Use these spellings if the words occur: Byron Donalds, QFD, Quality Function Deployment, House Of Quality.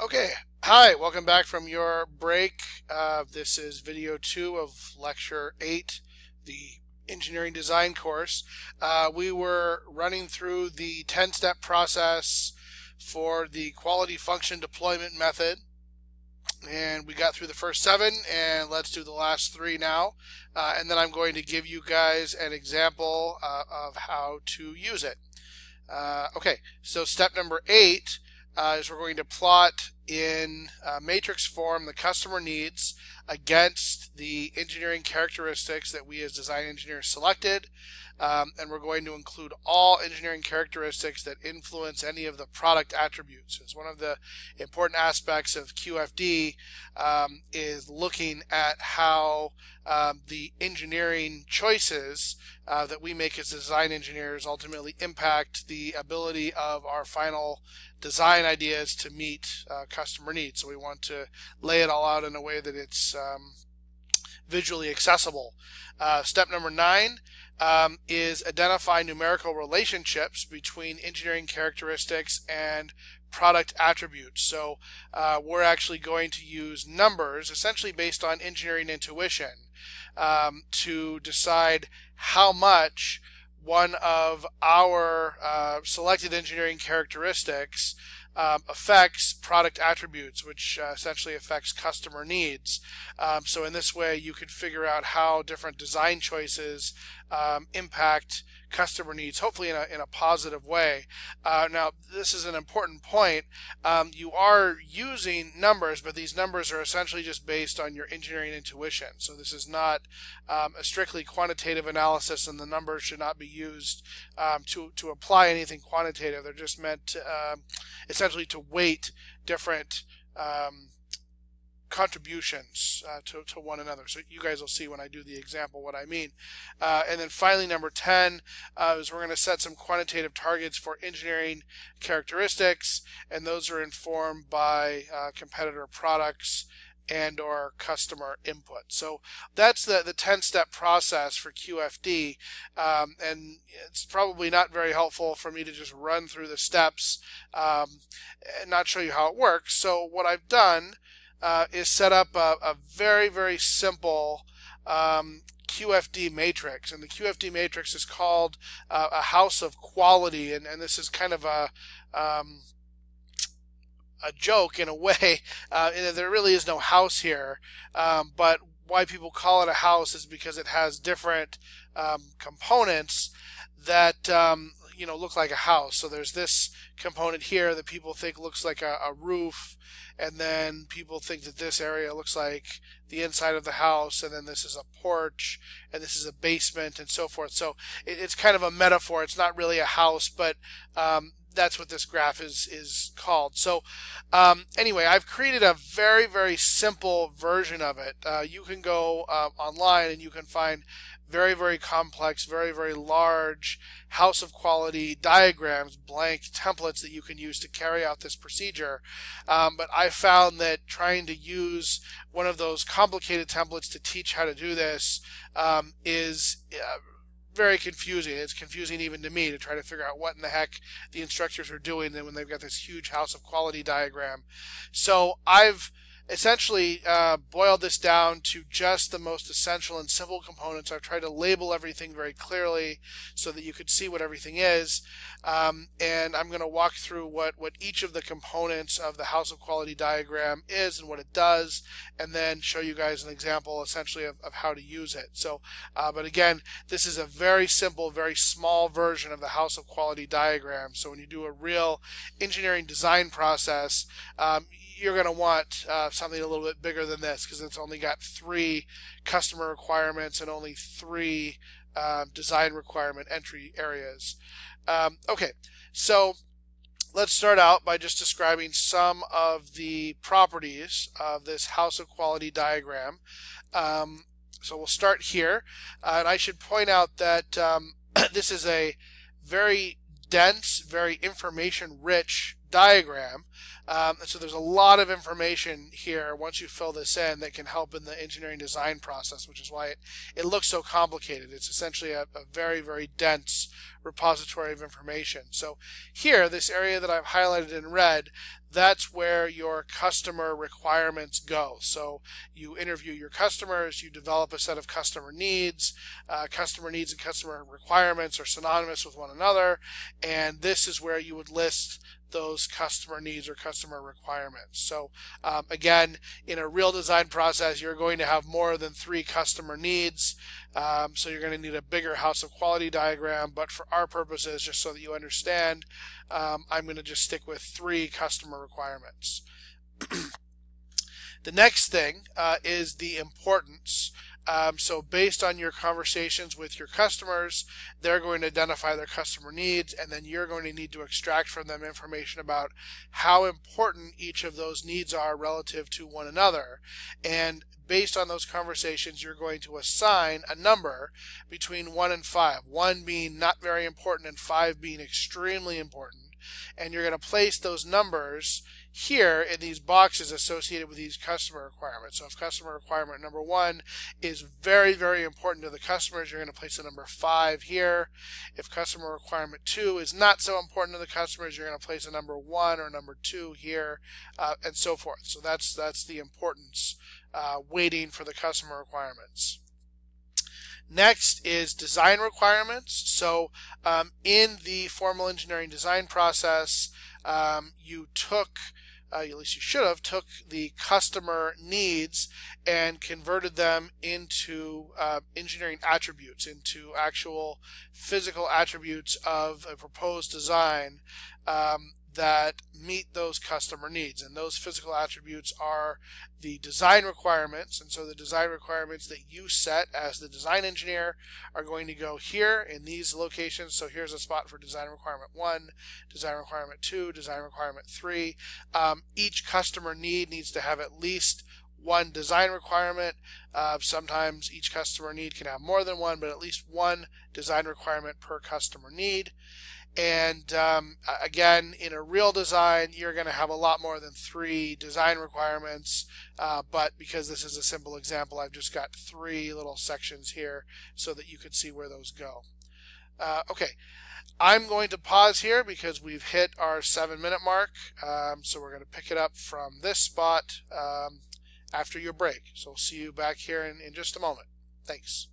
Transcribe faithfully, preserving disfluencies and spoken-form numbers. Okay, hi, welcome back from your break. Uh, this is video two of lecture eight, the engineering design course. Uh, we were running through the ten-step process for the quality function deployment method, and we got through the first seven, and let's do the last three now, uh, and then I'm going to give you guys an example uh, of how to use it. Uh, okay, so step number eight Uh, is we're going to plot in uh, matrix form the customer needs against the engineering characteristics that we as design engineers selected, um, and we're going to include all engineering characteristics that influence any of the product attributes. It's one of the important aspects of Q F D um, is looking at how um, the engineering choices uh, that we make as design engineers ultimately impact the ability of our final design ideas to meet uh, customer needs. So we want to lay it all out in a way that it's um, visually accessible. Uh, step number nine um, is identify numerical relationships between engineering characteristics and product attributes. So uh, we're actually going to use numbers, essentially based on engineering intuition, um, to decide how much one of our uh, selected engineering characteristics um, affects product attributes, which uh, essentially affects customer needs. Um, so in this way, you could figure out how different design choices um, impact customer needs, hopefully in a, in a positive way. Uh, now, this is an important point. Um, you are using numbers, but these numbers are essentially just based on your engineering intuition. So this is not um, a strictly quantitative analysis, and the numbers should not be used um, to, to apply anything quantitative. They're just meant to, um, essentially to weight different um, contributions uh, to, to one another. So you guys will see when I do the example what I mean. Uh, and then finally, number ten uh, is we're going to set some quantitative targets for engineering characteristics, and those are informed by uh, competitor products and or customer input. So that's the the ten-step process for Q F D, um, and it's probably not very helpful for me to just run through the steps um, and not show you how it works. So what I've done Uh, is set up a, a very, very simple um, Q F D matrix. And the Q F D matrix is called uh, a house of quality. And, and this is kind of a, um, a joke in a way. Uh, and there really is no house here. Um, but why people call it a house is because it has different um, components that um, you know, look like a house. So there's this component here that people think looks like a, a roof, and then people think that this area looks like the inside of the house, and then this is a porch, and this is a basement, and so forth. So it, it's kind of a metaphor. It's not really a house, but um, that's what this graph is is called. So um, anyway, I've created a very, very simple version of it. Uh, you can go uh, online and you can find very, very complex, very, very large house of quality diagrams, blank templates that you can use to carry out this procedure. Um, but I found that trying to use one of those complicated templates to teach how to do this um, is uh, very confusing. It's confusing even to me to try to figure out what in the heck the instructors are doing then when they've got this huge house of quality diagram. So I've essentially uh, boiled this down to just the most essential and simple components. I've tried to label everything very clearly so that you could see what everything is, um, and I'm going to walk through what, what each of the components of the house of quality diagram is and what it does, and then show you guys an example essentially of, of how to use it. So, uh, but again, this is a very simple, very small version of the house of quality diagram. So when you do a real engineering design process, um, you're going to want uh, something a little bit bigger than this, because it's only got three customer requirements and only three um, design requirement entry areas. Um, okay, so let's start out by just describing some of the properties of this house of quality diagram. Um, so we'll start here, uh, and I should point out that um, this is a very dense, very information-rich diagram. Um, and so there's a lot of information here once you fill this in that can help in the engineering design process, which is why it, it looks so complicated. It's essentially a, a very, very dense repository of information. So here, this area that I've highlighted in red, that's where your customer requirements go. So you interview your customers, you develop a set of customer needs. Uh, customer needs and customer requirements are synonymous with one another, and this is where you would list those customer needs or customer requirements. So um, again, in a real design process, you're going to have more than three customer needs. Um, so you're going to need a bigger house of quality diagram, but for our purposes, just so that you understand, um, I'm going to just stick with three customer requirements. The next thing uh, is the importance. Um, so based on your conversations with your customers, they're going to identify their customer needs, and then you're going to need to extract from them information about how important each of those needs are relative to one another. And based on those conversations, you're going to assign a number between one and five, one being not very important and five being extremely important. And you're going to place those numbers here in these boxes associated with these customer requirements. So if customer requirement number one is very, very important to the customers, you're going to place the number five here. If customer requirement two is not so important to the customers, you're going to place a number one or number two here, uh, and so forth. So that's, that's the importance, uh, waiting for the customer requirements. Next is design requirements. So um, in the formal engineering design process, um, you took, uh, at least you should have, took the customer needs and converted them into uh, engineering attributes, into actual physical attributes of a proposed design um, that meet those customer needs. And those physical attributes are the design requirements, and so the design requirements that you set as the design engineer are going to go here in these locations. So here's a spot for design requirement one, design requirement two, design requirement three. Um, each customer need needs to have at least one design requirement. Uh, sometimes each customer need can have more than one, but at least one design requirement per customer need. And um, again, in a real design, you're going to have a lot more than three design requirements, uh, but because this is a simple example, I've just got three little sections here so that you could see where those go. Uh, okay, I'm going to pause here because we've hit our seven minute mark, um, so we're going to pick it up from this spot um, after your break. So we'll see you back here in, in just a moment. Thanks.